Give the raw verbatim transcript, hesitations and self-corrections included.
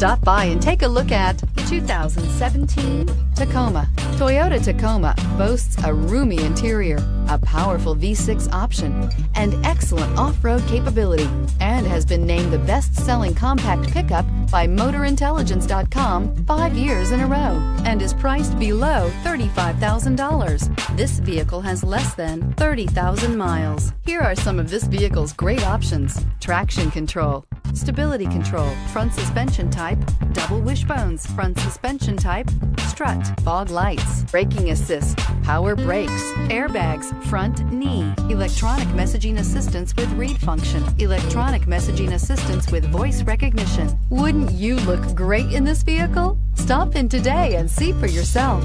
Stop by and take a look at the two thousand seventeen Tacoma. Toyota Tacoma boasts a roomy interior, a powerful V six option, and excellent off-road capability, and has been named the best-selling compact pickup by Motor Intelligence dot com five years in a row, and is priced below thirty-five thousand dollars. This vehicle has less than thirty thousand miles. Here are some of this vehicle's great options: traction control, stability control, front suspension type, double wishbones, front suspension type, strut, fog lights, braking assist, power brakes, airbags, front knee, electronic messaging assistance with read function, electronic messaging assistance with voice recognition. Wouldn't you look great in this vehicle? Stop in today and see for yourself.